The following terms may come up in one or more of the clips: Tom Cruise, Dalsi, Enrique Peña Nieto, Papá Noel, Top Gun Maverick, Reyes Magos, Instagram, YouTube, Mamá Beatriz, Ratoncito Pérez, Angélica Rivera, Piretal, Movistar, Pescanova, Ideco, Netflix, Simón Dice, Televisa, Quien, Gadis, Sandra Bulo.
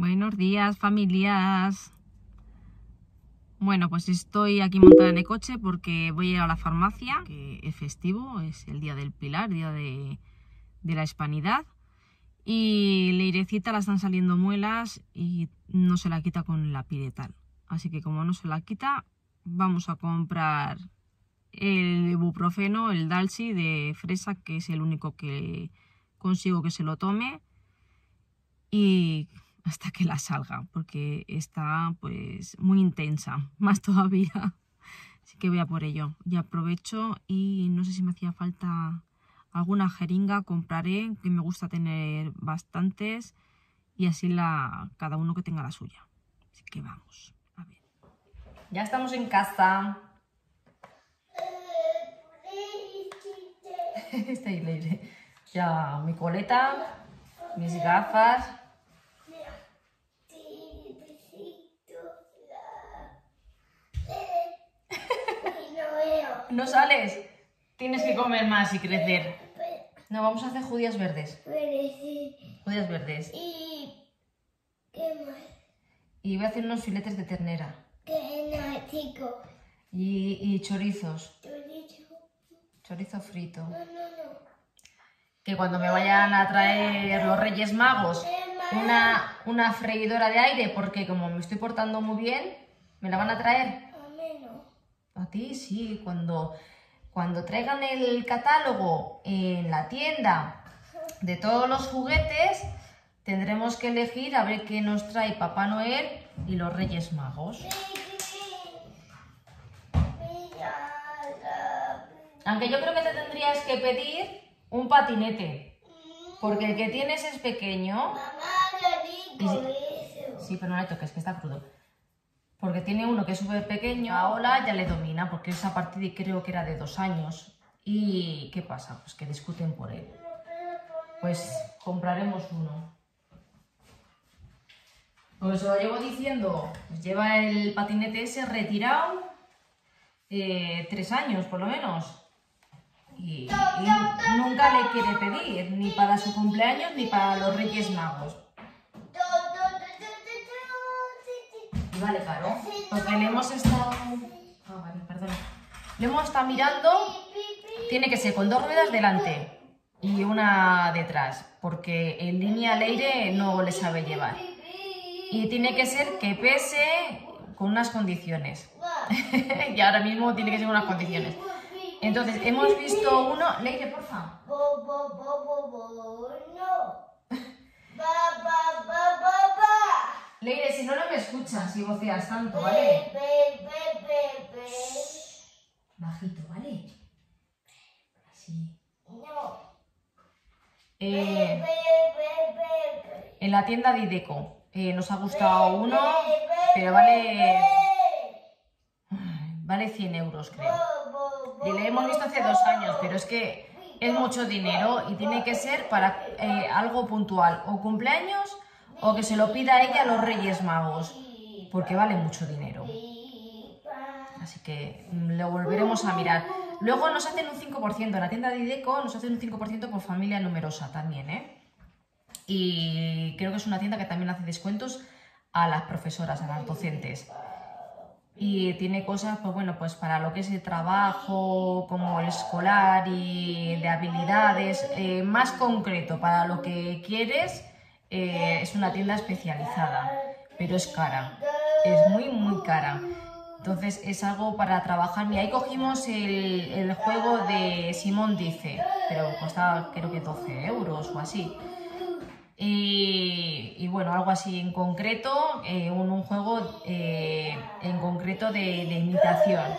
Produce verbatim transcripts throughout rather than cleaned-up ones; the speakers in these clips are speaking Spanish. Buenos días, familias. Bueno, pues estoy aquí montada en el coche porque voy a ir a la farmacia, que es festivo, es el día del Pilar, día de, de la Hispanidad. Y la Irecita la están saliendo muelas y no se la quita con la piretal. Así que como no se la quita, vamos a comprar el ibuprofeno, el Dalsi de fresa, que es el único que consigo que se lo tome. Y hasta que la salga, porque está pues muy intensa, más todavía. Así que voy a por ello. Y aprovecho, y no sé si me hacía falta alguna jeringa, compraré, que me gusta tener bastantes, y así la cada uno que tenga la suya. Así que vamos, a ver. Ya estamos en casa. Está libre. Ya mi coleta, mis gafas. No sales, tienes que comer más y crecer. No, vamos a hacer judías verdes. Judías verdes. Y ¿qué más? Y voy a hacer unos filetes de ternera. Chico. Y, y chorizos. Chorizo. Chorizo frito. No, no, no. Que cuando me vayan a traer los Reyes Magos una, una freidora de aire, porque como me estoy portando muy bien, me la van a traer. A ti sí, cuando, cuando traigan el catálogo en la tienda de todos los juguetes, tendremos que elegir a ver qué nos trae Papá Noel y los Reyes Magos. Aunque yo creo que te tendrías que pedir un patinete, porque el que tienes es pequeño. Mamá, qué rico eso. Sí, pero no le toques, que está crudo. Porque tiene uno que es súper pequeño, ahora ya le domina, porque es a partir de, creo que era de dos años. ¿Y qué pasa? Pues que discuten por él. Pues compraremos uno. Pues lo llevo diciendo, pues lleva el patinete ese retirado eh, tres años por lo menos. Y, y nunca le quiere pedir, ni para su cumpleaños ni para los Reyes Magos. Vale, Caro, porque le hemos estado... Ah, vale, perdón. Le hemos estado mirando, tiene que ser con dos ruedas delante y una detrás, porque en línea al aire no le sabe llevar. Y tiene que ser que pese con unas condiciones. Y ahora mismo tiene que ser con unas condiciones. Entonces, hemos visto uno... Leire, porfa. Leire, si no, no me escuchas si voceas tanto, ¿vale? Be, be, be, be. Shh, bajito, ¿vale? Así. No. Eh, be, be, be, be, be. En la tienda de Ideco eh, nos ha gustado be, uno, be, be, pero vale... Vale cien euros, creo. Y le hemos visto hace dos años, pero es que es mucho dinero y tiene que ser para eh, algo puntual. O cumpleaños... O que se lo pida a ella a los Reyes Magos, porque vale mucho dinero. Así que lo volveremos a mirar. Luego nos hacen un cinco por ciento, en la tienda de Ideco nos hacen un cinco por ciento por familia numerosa también, ¿eh? Y creo que es una tienda que también hace descuentos a las profesoras, a las docentes. Y tiene cosas, pues bueno, pues para lo que es el trabajo, como el escolar y de habilidades, eh, más concreto para lo que quieres... Eh, es una tienda especializada, pero es cara, es muy muy cara, entonces es algo para trabajar. Mira, ahí cogimos el, el juego de Simón Dice, pero costaba creo que doce euros o así, y, y bueno, algo así en concreto, eh, un, un juego eh, en concreto de, de imitación,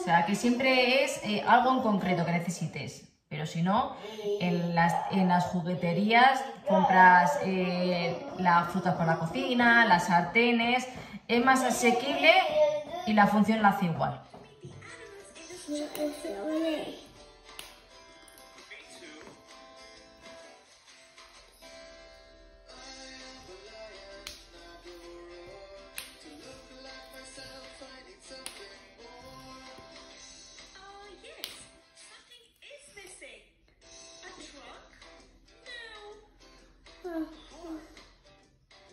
o sea que siempre es eh, algo en concreto que necesites. Pero si no, en las, en las jugueterías compras eh, las frutas para la cocina, las sartenes, es más asequible y la función la hace igual.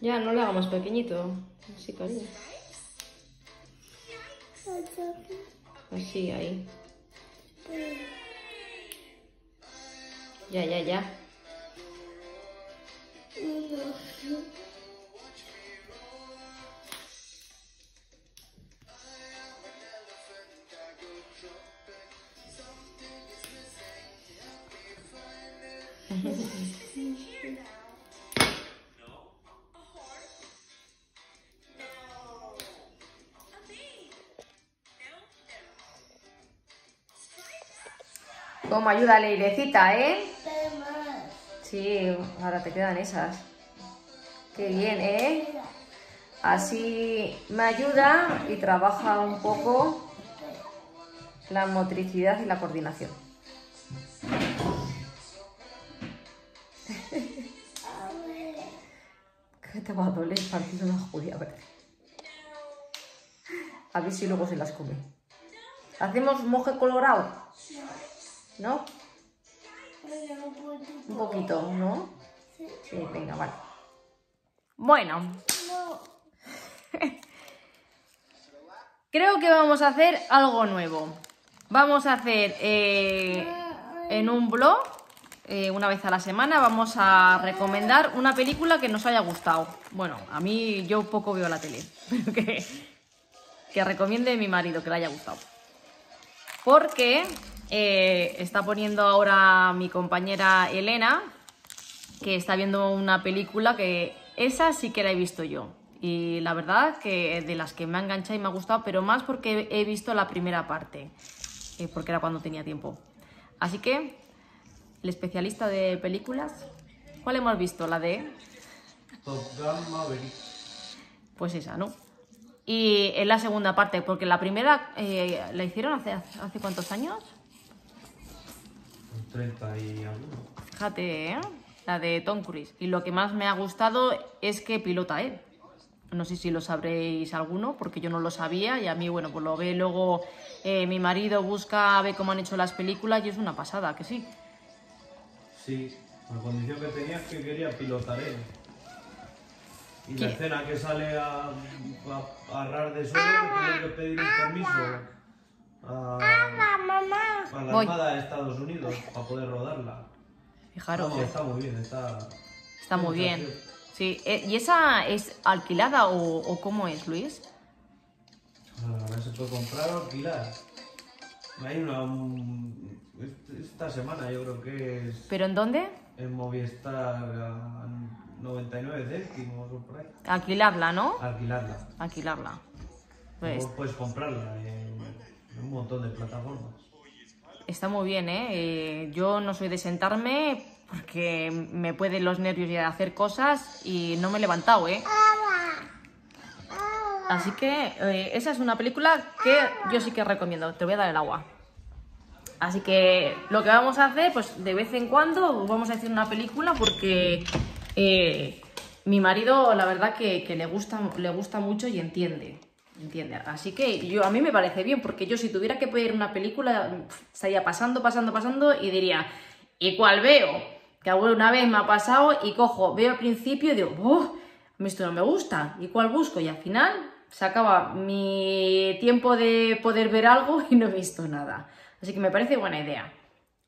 Ya, no lo hago más pequeñito. Así, cariño. Así, ahí. Ya, ya, ya. Toma, ayuda, Leirecita, ¿eh? Sí, ahora te quedan esas. Qué bien, ¿eh? Así me ayuda y trabaja un poco la motricidad y la coordinación. ¿Qué te va a doler partir una judía verde? A ver si luego se las come. ¿Hacemos moje colorado? ¿No? Un poquito, ¿no? Sí, venga, vale. Bueno. Creo que vamos a hacer algo nuevo. Vamos a hacer eh, en un blog, eh, una vez a la semana, vamos a recomendar una película que nos haya gustado. Bueno, a mí yo poco veo la tele, pero que, que recomiende mi marido que le haya gustado. Porque... Eh, está poniendo ahora mi compañera Elena, que está viendo una película que esa sí que la he visto yo. Y la verdad que de las que me ha enganchado y me ha gustado, pero más porque he visto la primera parte, eh, porque era cuando tenía tiempo. Así que, el especialista de películas, ¿cuál hemos visto? La de... Top Gun Maverick. Pues esa, ¿no? Y en la segunda parte, porque la primera eh, la hicieron hace, hace ¿cuántos años? treinta y alguno. Fíjate, ¿eh? La de Tom Cruise. Y lo que más me ha gustado es que pilota él. No sé si lo sabréis alguno, porque yo no lo sabía. Y a mí, bueno, pues lo ve luego eh, mi marido, busca, ve cómo han hecho las películas y es una pasada, que sí. Sí, la condición que tenía es que quería pilotar él. Y ¿qué? La escena que sale a, a, a rar de solo, tiene que pedir un permiso. A, a mamá. A la Armada de Estados Unidos para poder rodarla. Fijaros. No, está muy bien, está. Está muy bien. Sí. ¿Y esa es alquilada o, o cómo es, Luis? Ah, se puede comprar o alquilar. Hay una. Un, esta semana yo creo que es. ¿Pero en dónde? En Movistar noventa y nueve céntimos o por ahí. Alquilarla, ¿no? Alquilarla. Alquilarla. Pues. Vos puedes comprarla. Eh. Un montón de plataformas. Está muy bien, ¿eh? Eh, yo no soy de sentarme porque me pueden los nervios y de hacer cosas y no me he levantado, ¿eh? Así que eh, esa es una película que yo sí que recomiendo. Te voy a dar el agua. Así que lo que vamos a hacer, pues de vez en cuando vamos a hacer una película porque eh, mi marido, la verdad que, que le gusta, le gusta mucho y entiende. ¿Entiendes? Así que yo, a mí me parece bien, porque yo si tuviera que pedir una película estaría pasando, pasando, pasando y diría, ¿y cuál veo? Que alguna vez me ha pasado y cojo, veo al principio y digo, oh, esto no me gusta, ¿y cuál busco? Y al final se acaba mi tiempo de poder ver algo y no he visto nada. Así que me parece buena idea.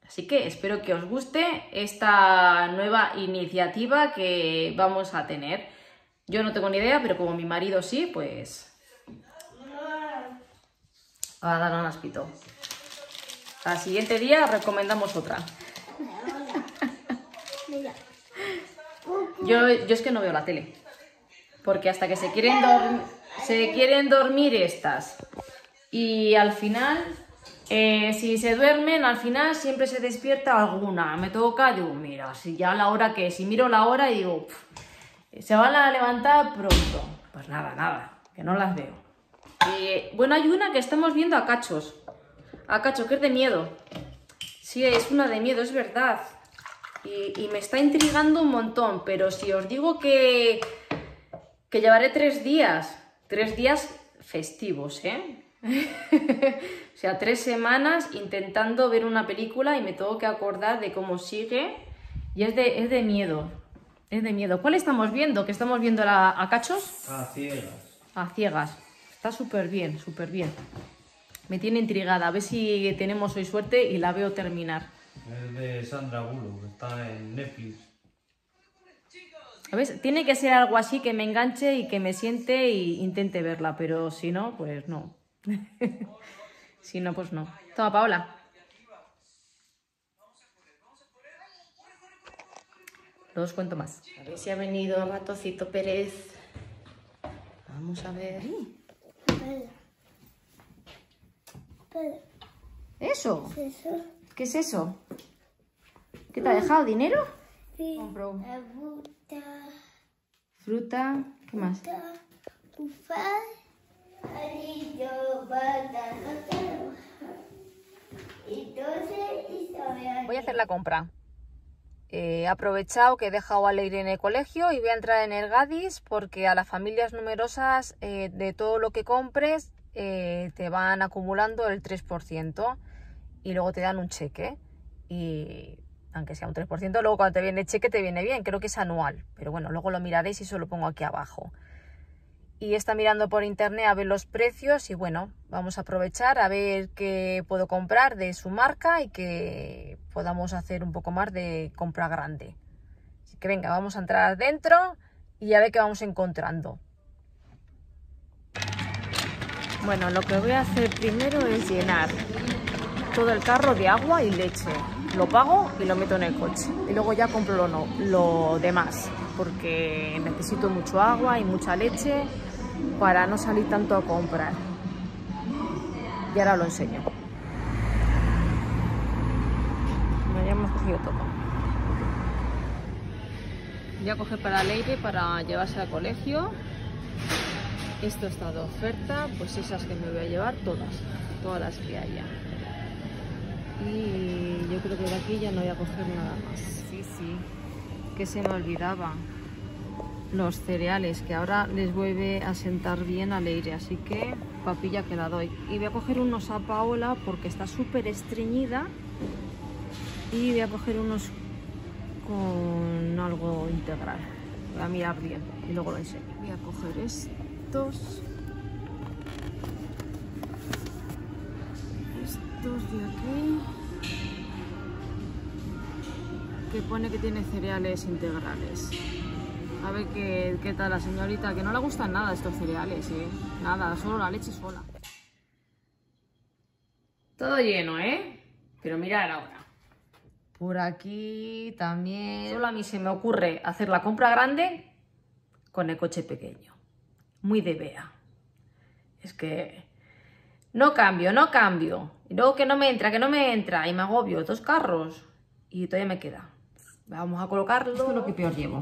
Así que espero que os guste esta nueva iniciativa que vamos a tener. Yo no tengo ni idea, pero como mi marido sí, pues... a dar un aspito. Al siguiente día recomendamos otra. Yo, yo es que no veo la tele. Porque hasta que se quieren, se quieren dormir estas. Y al final, eh, si se duermen, al final siempre se despierta alguna. Me toca, digo, mira, si ya la hora que... Si miro la hora y digo, pff, se van a levantar pronto. Pues nada, nada, que no las veo. Eh, bueno, hay una que estamos viendo a cachos. A cachos, que es de miedo. Sí, es una de miedo, es verdad. Y, y me está intrigando un montón. Pero si os digo que, que llevaré tres días. Tres días festivos, ¿eh? O sea, tres semanas intentando ver una película y me tengo que acordar de cómo sigue. Y es de, es de miedo. Es de miedo. ¿Cuál estamos viendo? ¿Que estamos viendo la, a cachos? A ciegas. A ciegas. Está súper bien, súper bien. Me tiene intrigada. A ver si tenemos hoy suerte y la veo terminar. Es de Sandra Bulo, que está en Netflix. ¿Sabes? Tiene que ser algo así que me enganche y que me siente e intente verla. Pero si no, pues no. Si no, pues no. Toma, Paola. No os cuento más. A ver si ha venido Ratoncito Pérez. Vamos a ver. ¿Eso? ¿Qué es eso? ¿Qué es eso? ¿Qué te ha dejado? ¿Dinero? Sí. Compró. Fruta. Fruta. ¿Qué más? Voy a hacer la compra. He eh, aprovechado que he dejado a Leire en el colegio y voy a entrar en el Gadis porque a las familias numerosas eh, de todo lo que compres eh, te van acumulando el tres por ciento y luego te dan un cheque. Y aunque sea un tres por ciento, luego cuando te viene el cheque te viene bien, creo que es anual. Pero bueno, luego lo miraréis y eso lo pongo aquí abajo. Y está mirando por internet a ver los precios y bueno, vamos a aprovechar a ver qué puedo comprar de su marca y que podamos hacer un poco más de compra grande. Así que venga, vamos a entrar dentro y a ver qué vamos encontrando. Bueno, lo que voy a hacer primero es llenar todo el carro de agua y leche. Lo pago y lo meto en el coche. Y luego ya compro lo, no, lo demás, porque necesito mucho agua y mucha leche para no salir tanto a comprar. Y ahora os lo enseño. Bueno, ya hemos cogido todo. Voy a coger para Leire para llevarse al colegio. Esto está de oferta, pues esas que me voy a llevar todas, todas las que haya. Y yo creo que de aquí ya no voy a coger nada más. Sí, sí, que se me olvidaba. Los cereales, que ahora les vuelve a sentar bien al aire, así que papilla que la doy. Y voy a coger unos a Paola porque está súper estreñida. Y voy a coger unos con algo integral. Voy a mirar bien y luego lo enseño. Voy a coger estos. Estos de aquí. Que pone que tiene cereales integrales. A ver qué, qué tal la señorita, que no le gustan nada estos cereales, ¿eh? Nada, solo la leche sola. Todo lleno, ¿eh? Pero mirad ahora. Por aquí también. Solo a mí se me ocurre hacer la compra grande con el coche pequeño. Muy de Bea. Es que no cambio, no cambio. Y luego que no me entra, que no me entra. Y me agobio, dos carros. Y todavía me queda. Vamos a colocarlo. Esto es lo que peor llevo.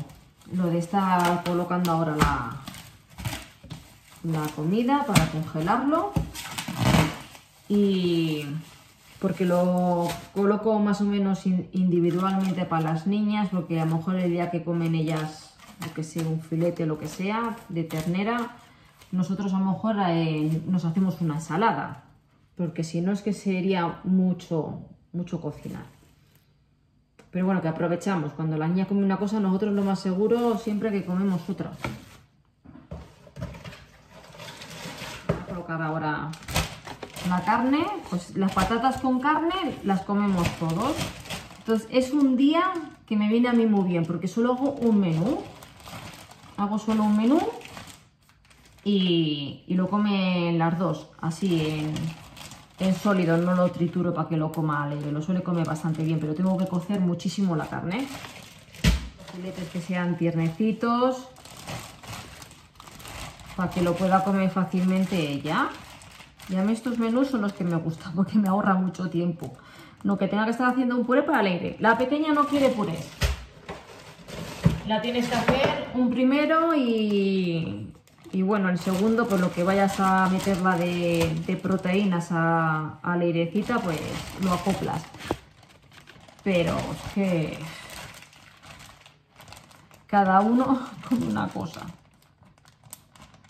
Lo de estar colocando ahora la, la comida para congelarlo. Y porque lo coloco más o menos individualmente para las niñas, porque a lo mejor el día que comen ellas, lo que sea, un filete o lo que sea, de ternera, nosotros a lo mejor eh, nos hacemos una ensalada. Porque si no es que sería mucho, mucho cocinar. Pero bueno, que aprovechamos. Cuando la niña come una cosa, nosotros lo más seguro siempre que comemos otra. Voy a colocar ahora la carne. Pues las patatas con carne las comemos todos. Entonces es un día que me viene a mí muy bien, porque solo hago un menú. Hago solo un menú y, y lo comen las dos, así en... En sólido, no lo trituro para que lo coma alegre, lo suele comer bastante bien, pero tengo que cocer muchísimo la carne. Los filetes que sean tiernecitos, para que lo pueda comer fácilmente ella. Y a mí estos menús son los que me gustan, porque me ahorra mucho tiempo. No que tenga que estar haciendo un puré para alegre. La pequeña no quiere purés. La tienes que hacer un primero y... Y bueno, el segundo, pues lo que vayas a meterla de, de proteínas a, a la airecita, pues lo acoplas. Pero es que cada uno con una cosa.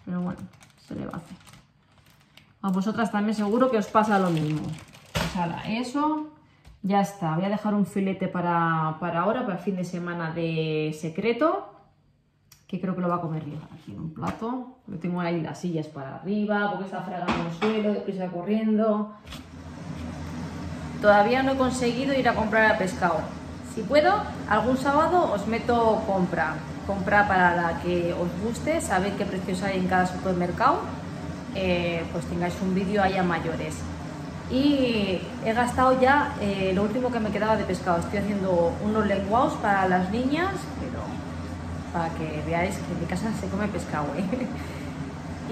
Pero bueno, se le va a hacer. A vosotras también seguro que os pasa lo mismo. Pues ala, eso ya está. Voy a dejar un filete para, para ahora, para el fin de semana de secreto. que creo que lo va a comer yo. Aquí en un plato. Yo tengo ahí las sillas para arriba, porque está fregando el suelo, deprisa corriendo. Todavía no he conseguido ir a comprar el pescado. Si puedo, algún sábado os meto compra. Compra para la que os guste, sabéis qué precios hay en cada supermercado. Eh, pues tengáis un vídeo ahí a mayores. Y he gastado ya eh, lo último que me quedaba de pescado. Estoy haciendo unos lenguados para las niñas, pero para que veáis que en mi casa se come pescado, ¿eh?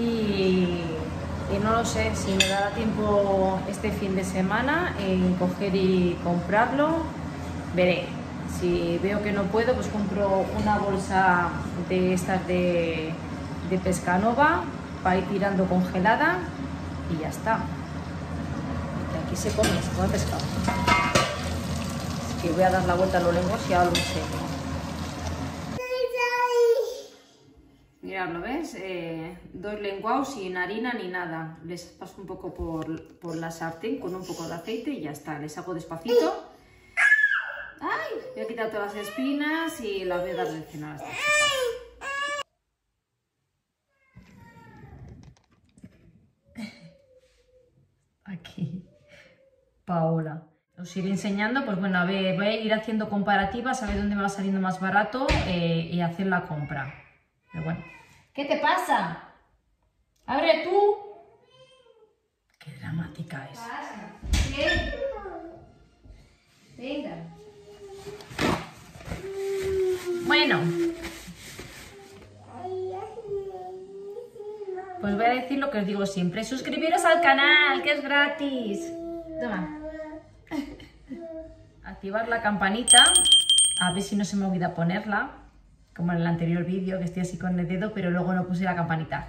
y, y no lo sé si me dará tiempo este fin de semana en coger y comprarlo. Veré. Si veo que no puedo, pues compro una bolsa de estas de, de Pescanova para ir tirando congelada y ya está. Aquí se come, se come pescado. Es que voy a dar la vuelta a los lenguas y ahora lo sé. Mirad, ¿lo ves? Eh, dos lenguados sin harina ni nada. Les paso un poco por, por la sartén con un poco de aceite y ya está. Les hago despacito. ¡Ay! Voy a quitar todas las espinas y las voy a dar de cenar hasta aquí. Aquí. Paola. Os iré enseñando, pues bueno, a ver, voy a ir haciendo comparativas, a ver dónde me va saliendo más barato eh, y hacer la compra. Pero bueno. ¿Qué te pasa? ¡Abre tú! ¡Qué dramática es! ¿Qué? Venga. Bueno. Pues voy a decir lo que os digo siempre. Suscribiros al canal, que es gratis. Toma. Activar la campanita, a ver si no se me olvida ponerla, como en el anterior vídeo que estoy así con el dedo, pero luego no puse la campanita.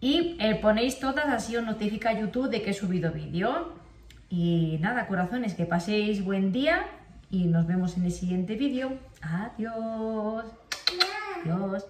Y eh, ponéis todas, así os notifica YouTube de que he subido vídeo. Y nada, corazones, que paséis buen día y nos vemos en el siguiente vídeo. Adiós. Adiós.